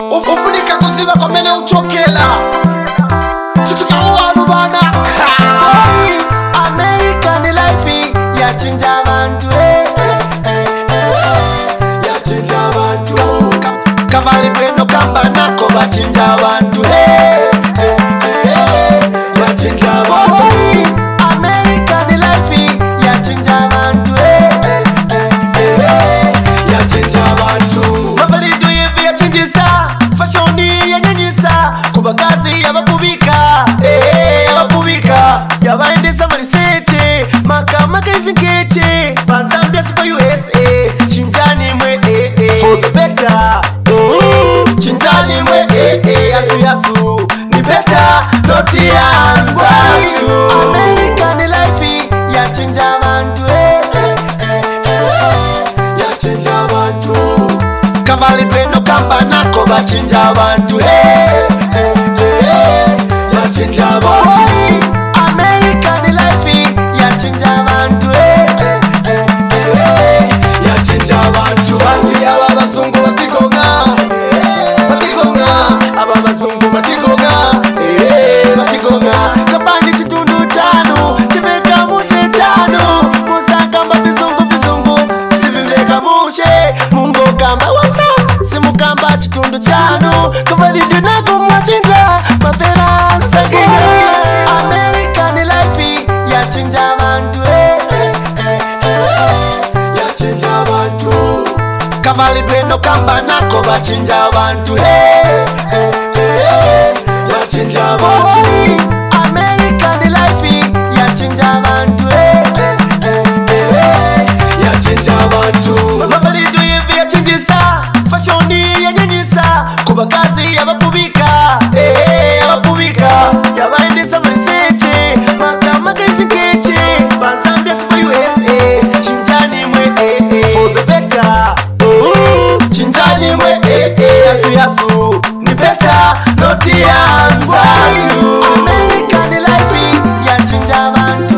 ufunika kuziba komene uchokela chuka uwalubana American Life yachinja abantu yachinja abantu kama lipendo kamba nako bachinja abantu yachinja abantu American Life yachinja abantu yachinja abantu mabalido yevi yachinjisa fashoni yanyanyisa kubakazi yabakubika yabakubika yabaendesa malisete maka makazingete bazambia super USA chinjani mwe for the better chinjani mwe asu asu ni better not tears American Life yachinja abantu yachinja abantu kabali pendo kamba nako bachinja abantu yachinja abantu American Life yachinja abantu yachinja abantu bati aba bazungu batikonga batikonga aba bazungu batikonga batikonga kabandi chitundu chano chimeka mushe chano musakamba bizungu bizungu sivimeka mushe mungo kamba wasa simukamba chitundu chano kabali dinako mwachinja mavera sakinga American Life yachinja abantu yachinja abantu kabali pendo kamba nako bachinja abantu yachinja abantu American Life yachinja abantu yachinja abantu mabalido yevi yachinjisa fashoni yanyanyisa kubakazi yabakubika yabakubika yabaendesa malisete maka makazikete bazambia super USA chinjani mwe for the better chinjani mwe asu yasu ni better not yanza American Life yachinja abantu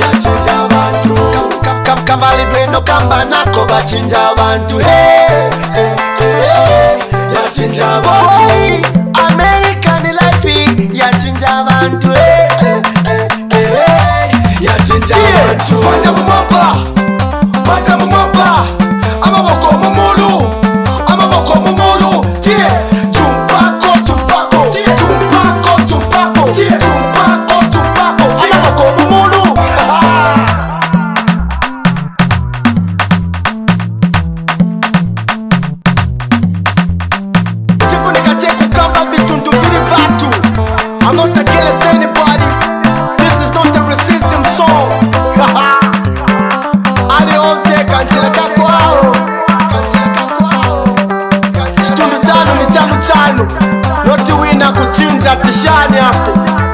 yachinja abantu kabali pendo kamba nako bachinja abantu yachinja abantu American Life yachinja abantu yachinja abantu maza mumamba amaboko mumulu amaboko mumulu tie I'm not against anybody. This is not a racism song. Aliose kanjira kakwao, kanjira kakwao. Chitundu chano ni changu chano. Noti wina kuchinja tishani hapo.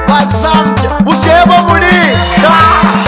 Basambia, usebo muli.